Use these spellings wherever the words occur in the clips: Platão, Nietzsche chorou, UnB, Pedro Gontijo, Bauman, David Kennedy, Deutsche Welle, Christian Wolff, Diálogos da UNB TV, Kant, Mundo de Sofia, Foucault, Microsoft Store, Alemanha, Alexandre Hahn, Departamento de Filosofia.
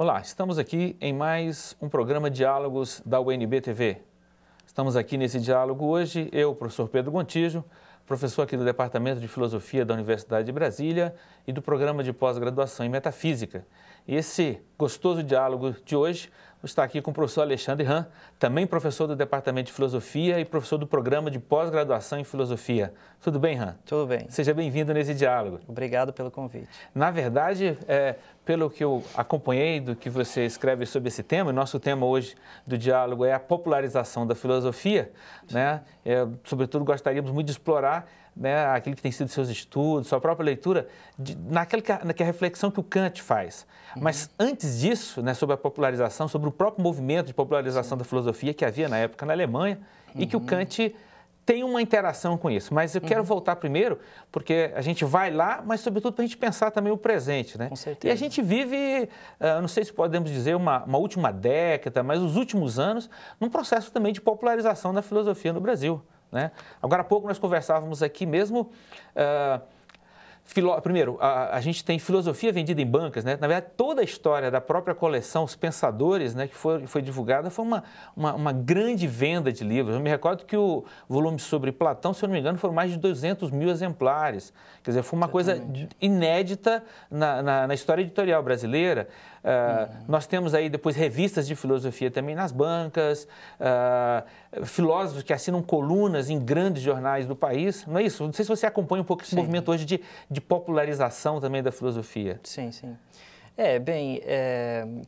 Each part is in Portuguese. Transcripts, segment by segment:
Olá, estamos aqui em mais um programa Diálogos da UNB TV. Estamos aqui nesse diálogo hoje, eu, professor Pedro Gontijo, professor aqui do Departamento de Filosofia da Universidade de Brasília e do Programa de Pós-Graduação em Metafísica. E esse gostoso diálogo de hoje está aqui com o professor Alexandre Hahn, também professor do Departamento de Filosofia e professor do Programa de Pós-Graduação em Filosofia. Tudo bem, Hahn? Tudo bem. Seja bem-vindo nesse diálogo. Obrigado pelo convite. Na verdade, pelo que eu acompanhei do que você escreve sobre esse tema, nosso tema hoje do diálogo é a popularização da filosofia, né? Sobretudo gostaríamos muito de explorar, né, aquilo que tem sido seus estudos, sua própria leitura, naquela reflexão que o Kant faz. Mas antes disso, né, sobre a popularização, sobre o próprio movimento de popularização da filosofia que havia na época na Alemanha e que o Kant tem uma interação com isso, mas eu quero voltar primeiro, porque a gente vai lá, mas sobretudo para a gente pensar também o presente, né? Com certeza. E a gente vive, não sei se podemos dizer uma última década, mas os últimos anos, num processo também de popularização da filosofia no Brasil, né? Agora há pouco nós conversávamos aqui mesmo... Primeiro, a gente tem filosofia vendida em bancas, né? Na verdade, toda a história da própria coleção, os pensadores, né, que foi divulgada, foi uma grande venda de livros. Eu me recordo que o volume sobre Platão, se eu não me engano, foram mais de 200 mil exemplares. Quer dizer, foi uma coisa inédita na história editorial brasileira. Nós temos aí depois revistas de filosofia também nas bancas, filósofos que assinam colunas em grandes jornais do país. Não é isso? Não sei se você acompanha um pouco esse movimento hoje de popularização também da filosofia. Sim, sim.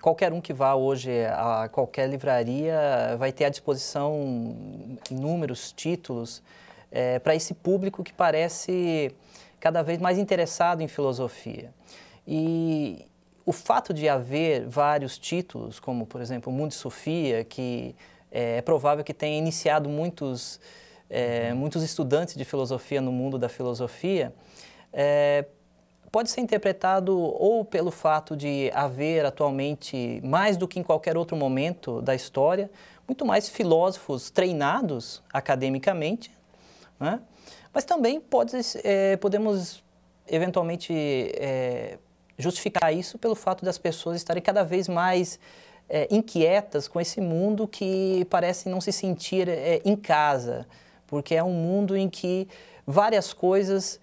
Qualquer um que vá hoje a qualquer livraria vai ter à disposição inúmeros títulos para esse público que parece cada vez mais interessado em filosofia. E o fato de haver vários títulos, como, por exemplo, o Mundo de Sofia, que é provável que tenha iniciado muitos estudantes de filosofia no mundo da filosofia, pode ser interpretado ou pelo fato de haver atualmente, mais do que em qualquer outro momento da história, muito mais filósofos treinados academicamente, né? Mas também podemos eventualmente justificar isso pelo fato das pessoas estarem cada vez mais inquietas com esse mundo que parece não se sentir em casa, porque é um mundo em que várias coisas...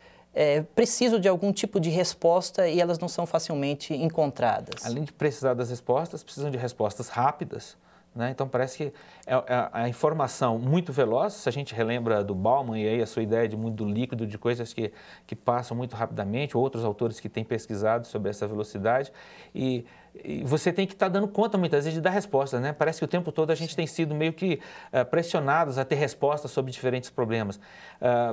precisam de algum tipo de resposta e elas não são facilmente encontradas. Além de precisar das respostas, precisam de respostas rápidas, né? Então parece que a informação muito veloz, se a gente relembra do Bauman e aí a sua ideia de mundo líquido, de coisas que passam muito rapidamente, outros autores que têm pesquisado sobre essa velocidade, e você tem que estar dando conta muitas vezes de dar respostas, né? Parece que o tempo todo a gente tem sido meio que pressionados a ter respostas sobre diferentes problemas.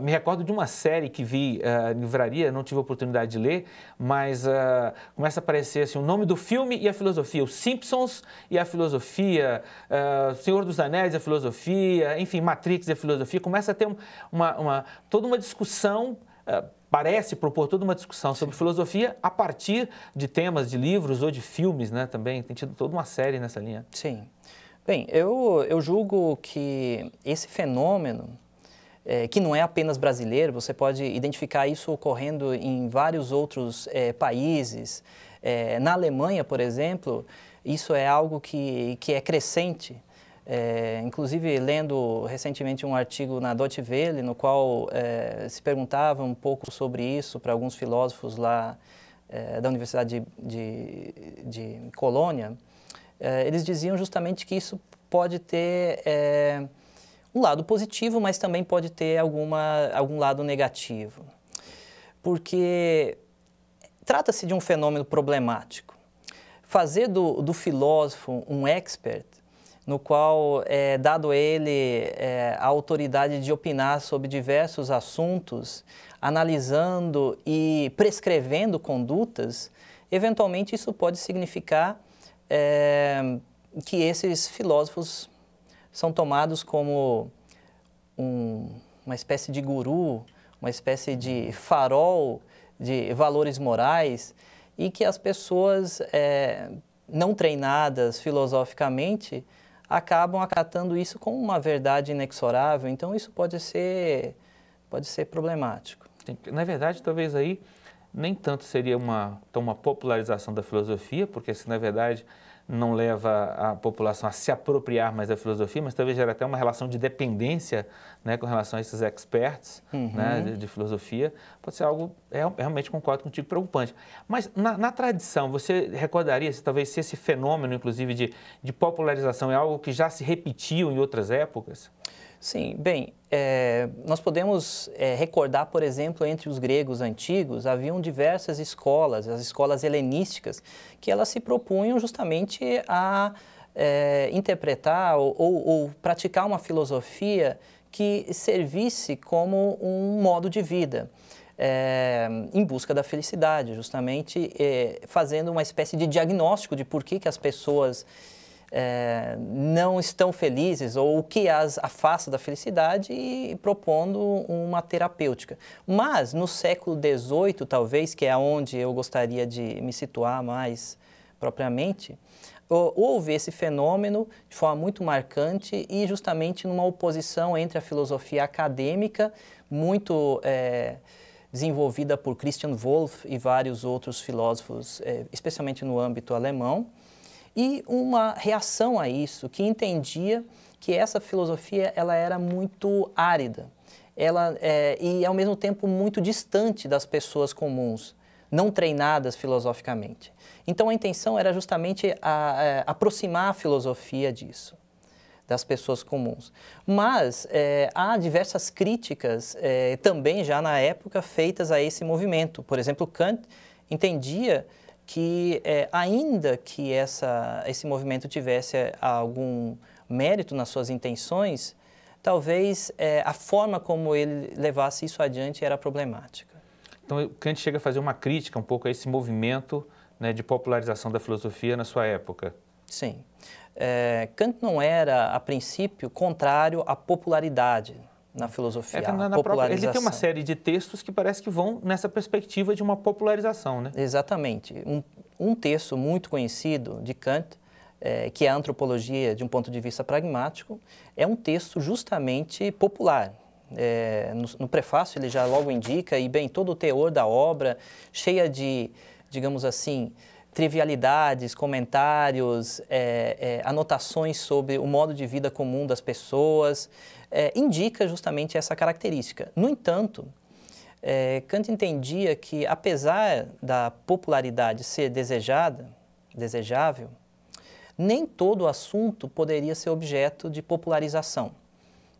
Me recordo de uma série que vi em livraria, não tive a oportunidade de ler, mas começa a aparecer assim, o nome do filme e a filosofia, os Simpsons e a filosofia, Senhor dos Anéis e a filosofia, enfim, Matrix e a filosofia, começa a ter toda uma discussão, parece propor toda uma discussão sobre filosofia a partir de temas de livros ou de filmes, né, também. Tem tido toda uma série nessa linha. Sim. Bem, eu julgo que esse fenômeno, que não é apenas brasileiro, você pode identificar isso ocorrendo em vários outros países. Na Alemanha, por exemplo, isso é algo que é crescente. Inclusive, lendo recentemente um artigo na Deutsche Welle, no qual se perguntava um pouco sobre isso para alguns filósofos lá da Universidade de Colônia, eles diziam justamente que isso pode ter um lado positivo, mas também pode ter algum lado negativo. Porque trata-se de um fenômeno problemático. Fazer do filósofo um expert, no qual é dado a ele a autoridade de opinar sobre diversos assuntos, analisando e prescrevendo condutas, eventualmente isso pode significar que esses filósofos são tomados como uma espécie de guru, uma espécie de farol de valores morais, e que as pessoas não treinadas filosoficamente acabam acatando isso como uma verdade inexorável. Então, isso pode ser problemático. Na verdade, talvez aí nem tanto seria uma popularização da filosofia, porque assim, na verdade, não leva a população a se apropriar mais da filosofia, mas talvez gera até uma relação de dependência, né, com relação a esses experts, uhum, né, de filosofia. Pode ser algo, realmente concordo contigo, preocupante. Mas na tradição, você recordaria, talvez, se esse fenômeno, inclusive, de popularização é algo que já se repetiu em outras épocas? Sim, bem, nós podemos recordar, por exemplo, entre os gregos antigos, haviam diversas escolas, as escolas helenísticas, que elas se propunham justamente a interpretar ou praticar uma filosofia que servisse como um modo de vida, em busca da felicidade, justamente fazendo uma espécie de diagnóstico de por que as pessoas não estão felizes ou o que as afasta da felicidade e propondo uma terapêutica. Mas no século XVIII, talvez, que é onde eu gostaria de me situar mais propriamente, houve esse fenômeno de forma muito marcante e justamente numa oposição entre a filosofia acadêmica, muito desenvolvida por Christian Wolff e vários outros filósofos, especialmente no âmbito alemão, e uma reação a isso, que entendia que essa filosofia ela era muito árida e, ao mesmo tempo, muito distante das pessoas comuns, não treinadas filosoficamente. Então, a intenção era justamente aproximar a filosofia disso, das pessoas comuns. Mas há diversas críticas, também já na época, feitas a esse movimento. Por exemplo, Kant entendia que ainda que esse movimento tivesse algum mérito nas suas intenções, talvez a forma como ele levasse isso adiante era problemática. Então, Kant chega a fazer uma crítica um pouco a esse movimento, né, de popularização da filosofia na sua época. Sim. Kant não era, a princípio, contrário à popularidade na filosofia, na popularização. Ele tem uma série de textos que parece que vão nessa perspectiva de uma popularização, né? Exatamente. Um texto muito conhecido de Kant, que é a Antropologia de um Ponto de Vista Pragmático, é um texto justamente popular. No prefácio ele já logo indica, e bem, todo o teor da obra, cheia de, digamos assim, trivialidades, comentários, anotações sobre o modo de vida comum das pessoas, indica justamente essa característica. No entanto, Kant entendia que, apesar da popularidade ser desejável, nem todo assunto poderia ser objeto de popularização.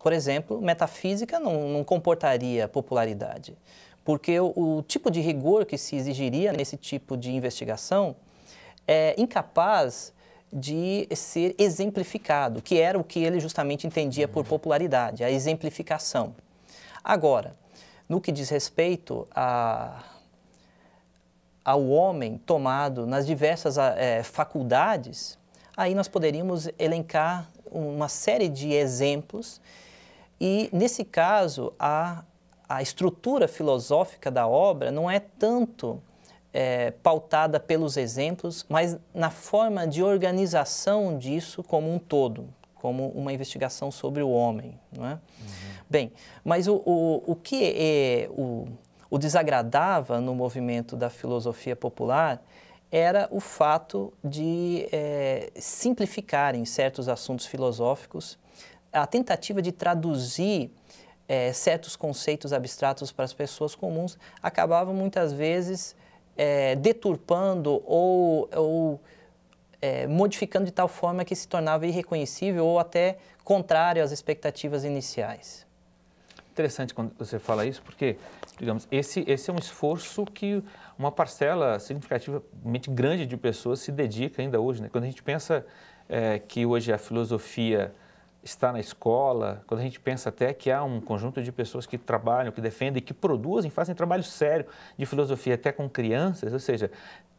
Por exemplo, metafísica não comportaria popularidade, porque o tipo de rigor que se exigiria nesse tipo de investigação é incapaz de ser exemplificado, que era o que ele justamente entendia por popularidade, a exemplificação. Agora, no que diz respeito ao homem tomado nas diversas faculdades, aí nós poderíamos elencar uma série de exemplos e, nesse caso, a estrutura filosófica da obra não é tanto pautada pelos exemplos, mas na forma de organização disso como um todo, como uma investigação sobre o homem, não é? Uhum. Bem, mas o que o desagradava no movimento da filosofia popular era o fato de simplificarem certos assuntos filosóficos, a tentativa de traduzir certos conceitos abstratos para as pessoas comuns acabavam muitas vezes deturpando ou modificando de tal forma que se tornava irreconhecível ou até contrário às expectativas iniciais. Interessante quando você fala isso, porque, digamos, esse é um esforço que uma parcela significativamente grande de pessoas se dedica ainda hoje, né? Quando a gente pensa que hoje a filosofia está na escola, quando a gente pensa até que há um conjunto de pessoas que trabalham, que defendem, que produzem, fazem trabalho sério de filosofia até com crianças, ou seja,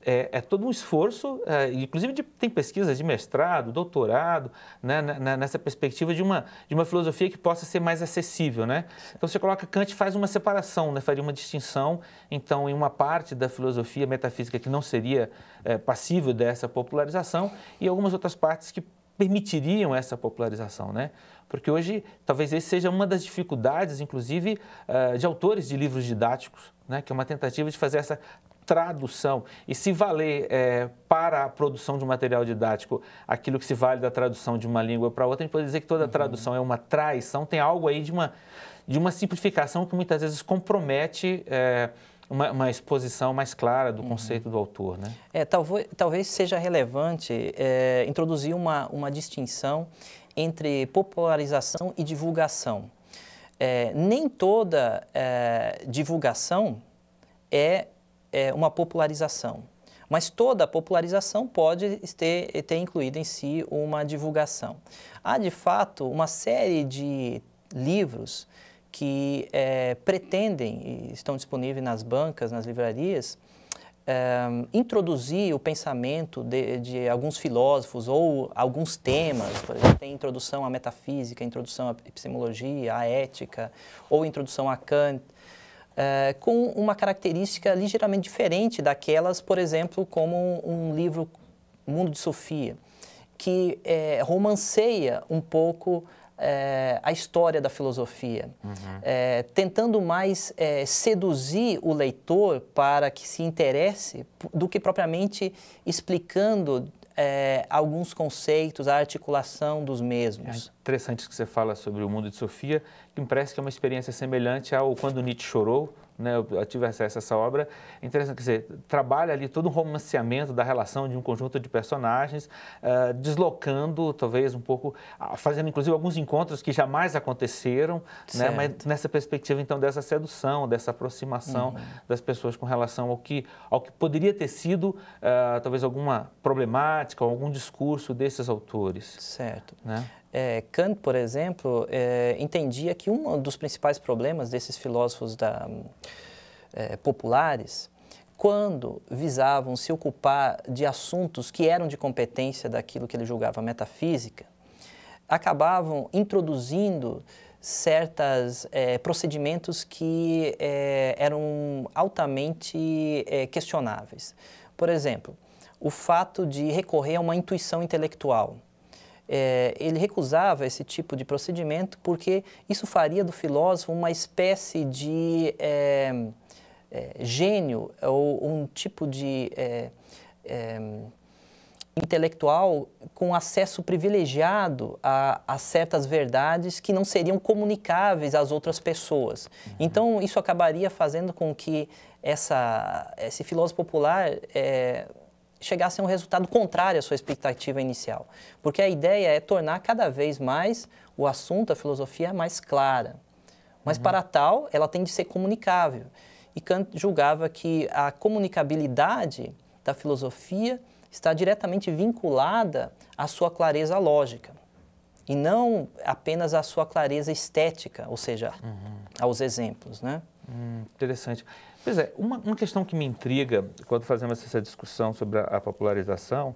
é todo um esforço, inclusive tem pesquisas de mestrado, doutorado, né, nessa perspectiva de uma filosofia que possa ser mais acessível, né? Então você coloca Kant e faz uma separação, né, faria uma distinção, então, em uma parte da filosofia metafísica que não seria passível dessa popularização e algumas outras partes que permitiriam essa popularização, né? Porque hoje talvez esse seja uma das dificuldades, inclusive, de autores de livros didáticos, né? Que é uma tentativa de fazer essa tradução e se valer para a produção de um material didático aquilo que se vale da tradução de uma língua para outra. A gente pode dizer que toda tradução é uma traição, tem algo aí de uma simplificação que muitas vezes compromete uma exposição mais clara do conceito do autor, né? Talvez seja relevante introduzir uma distinção entre popularização e divulgação. Nem toda divulgação é uma popularização, mas toda popularização pode ter incluído em si uma divulgação. Há, de fato, uma série de livros que pretendem, e estão disponíveis nas bancas, nas livrarias, introduzir o pensamento de alguns filósofos ou alguns temas. Por exemplo, tem introdução à metafísica, introdução à epistemologia, à ética, ou introdução a Kant, com uma característica ligeiramente diferente daquelas, por exemplo, como um livro, Mundo de Sofia, que romanceia um pouco a história da filosofia, tentando mais seduzir o leitor para que se interesse do que propriamente explicando alguns conceitos, a articulação dos mesmos. É interessante que você fala sobre o Mundo de Sofia, que me parece que é uma experiência semelhante ao Quando Nietzsche Chorou, né? Eu tive acesso a essa obra. É interessante, quer dizer, trabalha ali todo um romanceamento da relação de um conjunto de personagens, deslocando, talvez, um pouco, fazendo, inclusive, alguns encontros que jamais aconteceram, né? Mas nessa perspectiva, então, dessa sedução, dessa aproximação das pessoas com relação ao que poderia ter sido, talvez, alguma problemática ou algum discurso desses autores. Certo. Né? Kant, por exemplo, entendia que um dos principais problemas desses filósofos populares, quando visavam se ocupar de assuntos que eram de competência daquilo que ele julgava metafísica, acabavam introduzindo certos procedimentos que eram altamente questionáveis. Por exemplo, o fato de recorrer a uma intuição intelectual. Ele recusava esse tipo de procedimento porque isso faria do filósofo uma espécie de gênio ou um tipo de intelectual com acesso privilegiado a certas verdades que não seriam comunicáveis às outras pessoas. Então, isso acabaria fazendo com que esse filósofo popular chegasse a um resultado contrário à sua expectativa inicial. Porque a ideia é tornar cada vez mais o assunto, a filosofia, mais clara. Mas para tal, ela tem de ser comunicável. E Kant julgava que a comunicabilidade da filosofia está diretamente vinculada à sua clareza lógica. E não apenas à sua clareza estética, ou seja, aos exemplos, né? Interessante. Pois é, uma questão que me intriga quando fazemos essa discussão sobre a popularização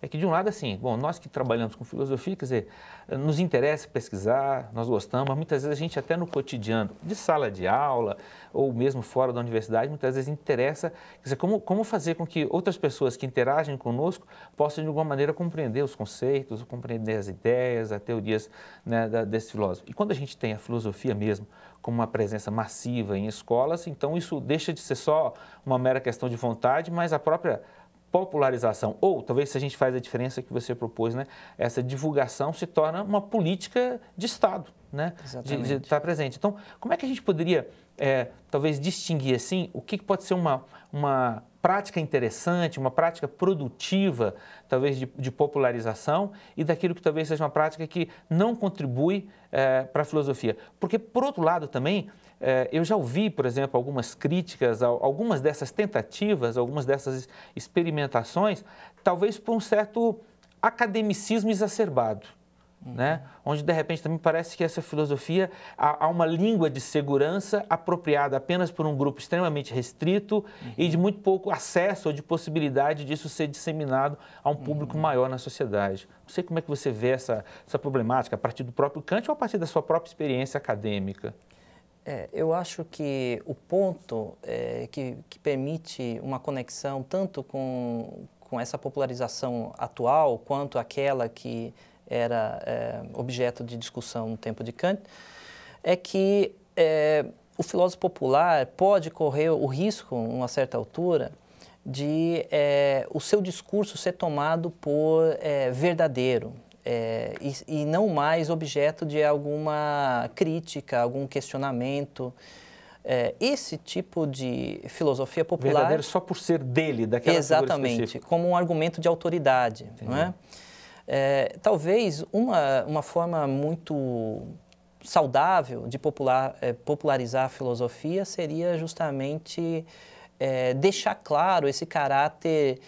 é que, de um lado, assim, bom, nós que trabalhamos com filosofia, quer dizer, nos interessa pesquisar, nós gostamos, muitas vezes a gente até no cotidiano, de sala de aula ou mesmo fora da universidade, muitas vezes interessa, quer dizer, como fazer com que outras pessoas que interagem conosco possam, de alguma maneira, compreender os conceitos, compreender as ideias, as teorias, né, desse filósofo. E quando a gente tem a filosofia mesmo como uma presença massiva em escolas, então isso deixa de ser só uma mera questão de vontade, mas a própria popularização, ou talvez se a gente faz a diferença que você propôs, né, essa divulgação se torna uma política de Estado, né, de estar presente. Então, como é que a gente poderia, talvez, distinguir assim o que pode ser uma prática interessante, uma prática produtiva, talvez, de popularização e daquilo que talvez seja uma prática que não contribui para a filosofia? Porque, por outro lado, também, eu já ouvi, por exemplo, algumas críticas, algumas dessas tentativas, algumas dessas experimentações, talvez por um certo academicismo exacerbado, né? Onde, de repente, também parece que essa filosofia há uma língua de segurança apropriada apenas por um grupo extremamente restrito e de muito pouco acesso ou de possibilidade disso ser disseminado a um público maior na sociedade. Não sei como é que você vê essa problemática a partir do próprio Kant ou a partir da sua própria experiência acadêmica. Eu acho que o ponto que permite uma conexão tanto com essa popularização atual quanto aquela que era objeto de discussão no tempo de Kant, é que o filósofo popular pode correr o risco, a uma certa altura, de o seu discurso ser tomado por verdadeiro e não mais objeto de alguma crítica, algum questionamento. Esse tipo de filosofia popular... Verdadeiro só por ser dele, daquela figura específica. Exatamente, como um argumento de autoridade. Não é? Talvez uma forma muito saudável de popularizar a filosofia seria justamente deixar claro esse caráter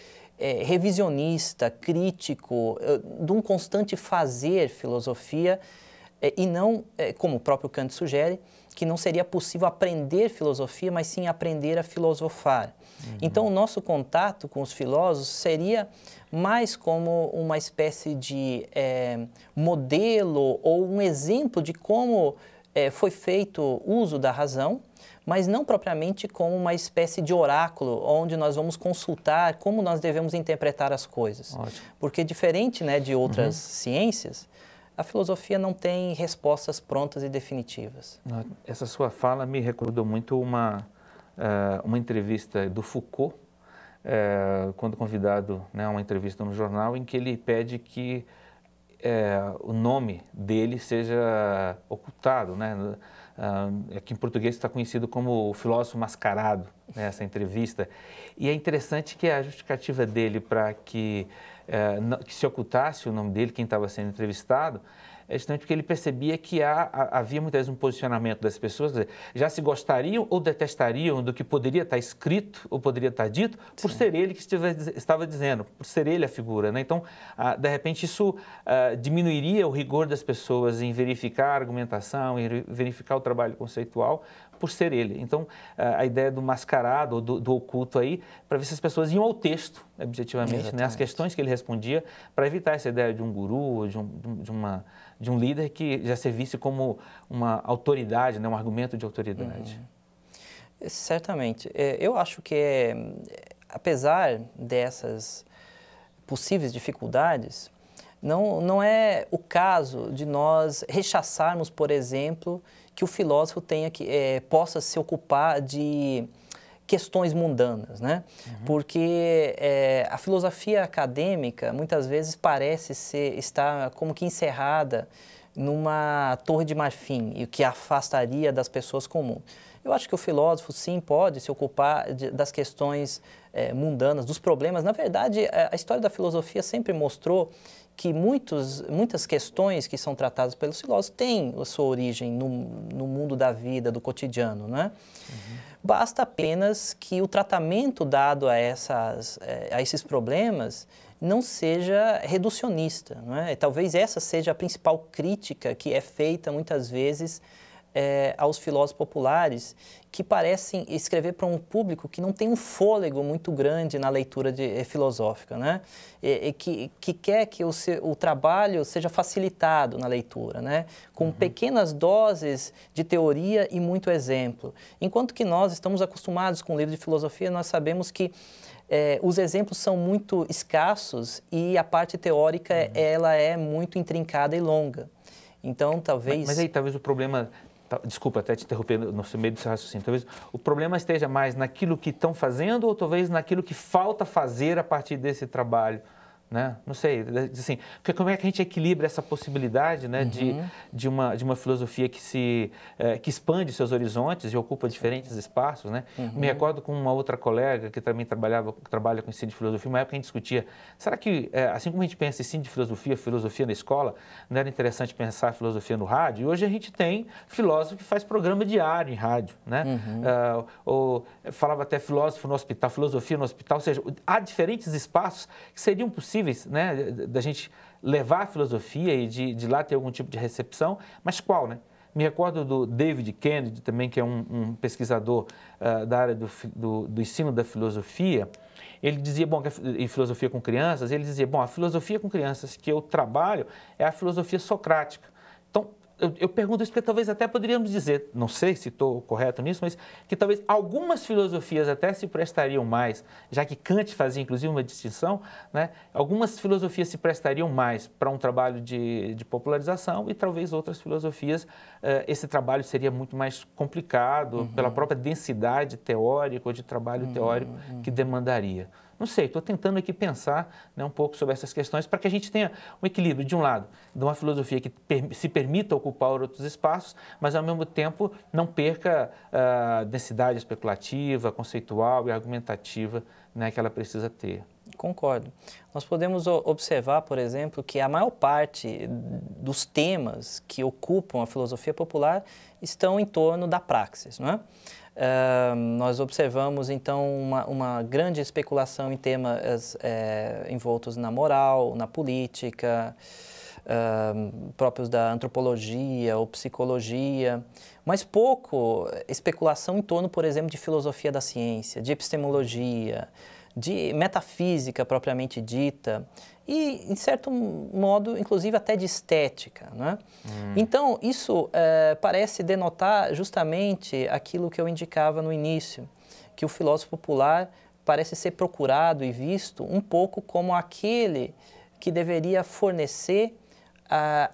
revisionista, crítico, de um constante fazer filosofia e não, como o próprio Kant sugere, que não seria possível aprender filosofia, mas sim aprender a filosofar. Então, o nosso contato com os filósofos seria mais como uma espécie de modelo ou um exemplo de como foi feito uso da razão, mas não propriamente como uma espécie de oráculo, onde nós vamos consultar como nós devemos interpretar as coisas. Ótimo. Porque, diferente, né, de outras ciências, a filosofia não tem respostas prontas e definitivas. Essa sua fala me recordou muito uma entrevista do Foucault, quando convidado, né, a uma entrevista no jornal, em que ele pede que o nome dele seja ocultado, né? Que em português está conhecido como o filósofo mascarado, né, essa entrevista. E é interessante que a justificativa dele para que se ocultasse o nome dele, quem estava sendo entrevistado, é justamente porque ele percebia que havia muitas vezes um posicionamento das pessoas, quer dizer, já se gostariam ou detestariam do que poderia estar escrito ou poderia estar dito, por ser ele que estava dizendo, por ser ele a figura, né? Então, de repente, isso diminuiria o rigor das pessoas em verificar a argumentação, em verificar o trabalho conceitual, por ser ele. Então, a ideia do mascarado, do oculto aí, para ver se as pessoas iam ao texto, objetivamente, né, as questões que ele respondia, para evitar essa ideia de um guru, de um líder que já servisse como uma autoridade, né, um argumento de autoridade. Certamente. Eu acho que, apesar dessas possíveis dificuldades, não é o caso de nós rechaçarmos, por exemplo, que o filósofo tenha que, possa se ocupar de questões mundanas, né? Porque a filosofia acadêmica muitas vezes parece estar como que encerrada numa torre de marfim, e que afastaria das pessoas comuns. Eu acho que o filósofo, sim, pode se ocupar das questões mundanas, dos problemas. Na verdade, a história da filosofia sempre mostrou que muitas questões que são tratadas pelos filósofos têm a sua origem no mundo da vida, do cotidiano, né? Basta apenas que o tratamento dado a esses problemas não seja reducionista, né? E talvez essa seja a principal crítica que é feita muitas vezes aos filósofos populares, que parecem escrever para um público que não tem um fôlego muito grande na leitura filosófica, né? Que quer que o trabalho seja facilitado na leitura, né? Com pequenas doses de teoria e muito exemplo. Enquanto que nós estamos acostumados com o livro de filosofia, nós sabemos que os exemplos são muito escassos e a parte teórica ela é muito intrincada e longa. Então, talvez... Mas aí, talvez o problema... Desculpa até te interromper no meio do seu raciocínio. Talvez o problema esteja mais naquilo que estão fazendo ou talvez naquilo que falta fazer a partir desse trabalho, né? Não sei, assim, como é que a gente equilibra essa possibilidade, né, de uma filosofia que expande seus horizontes e ocupa diferentes espaços, né? Me recordo com uma outra colega que também trabalha com ensino de filosofia, uma época a gente discutia, será que, assim como a gente pensa em ensino de filosofia, filosofia na escola, não era interessante pensar a filosofia no rádio? E hoje a gente tem filósofo que faz programa diário em rádio, né? Ou falava até filósofo no hospital, filosofia no hospital, ou seja, há diferentes espaços que seriam possíveis, né, da gente levar a filosofia e de lá ter algum tipo de recepção, mas qual, né? Me recordo do David Kennedy também, que é um pesquisador da área do ensino da filosofia. Ele dizia, bom, em filosofia com crianças, ele dizia, bom, a filosofia com crianças que eu trabalho é a filosofia socrática. Então, eu pergunto isso porque talvez até poderíamos dizer, não sei se estou correto nisso, mas que talvez algumas filosofias até se prestariam mais, já que Kant fazia inclusive uma distinção, né? Algumas filosofias se prestariam mais para um trabalho de popularização e talvez outras filosofias, esse trabalho seria muito mais complicado pela própria densidade teórica ou de trabalho teórico que demandaria. Não sei, estou tentando aqui pensar, né, um pouco sobre essas questões para que a gente tenha um equilíbrio, de um lado, de uma filosofia que se permita ocupar outros espaços, mas ao mesmo tempo não perca a densidade especulativa, conceitual e argumentativa, né, que ela precisa ter. Concordo. Nós podemos observar, por exemplo, que a maior parte dos temas que ocupam a filosofia popular estão em torno da praxis, não é? Nós observamos, então, uma grande especulação em temas envoltos na moral, na política, próprios da antropologia ou psicologia, mas pouco especulação em torno, por exemplo, de filosofia da ciência, de epistemologia, de metafísica propriamente dita e, em certo modo, inclusive até de estética, né? Então, isso parece denotar justamente aquilo que eu indicava no início, que o filósofo popular parece ser procurado e visto um pouco como aquele que deveria fornecer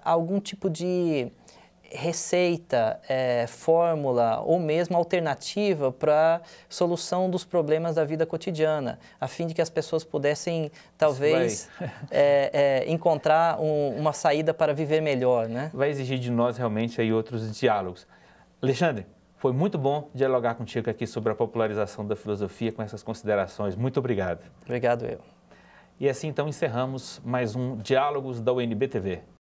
algum tipo de receita, fórmula ou mesmo alternativa para solução dos problemas da vida cotidiana, a fim de que as pessoas pudessem, talvez, encontrar uma saída para viver melhor, né? Vai exigir de nós, realmente, aí outros diálogos. Alexandre, foi muito bom dialogar contigo aqui sobre a popularização da filosofia, com essas considerações. Muito obrigado. Obrigado eu. E assim, então, encerramos mais um Diálogos da UNB TV.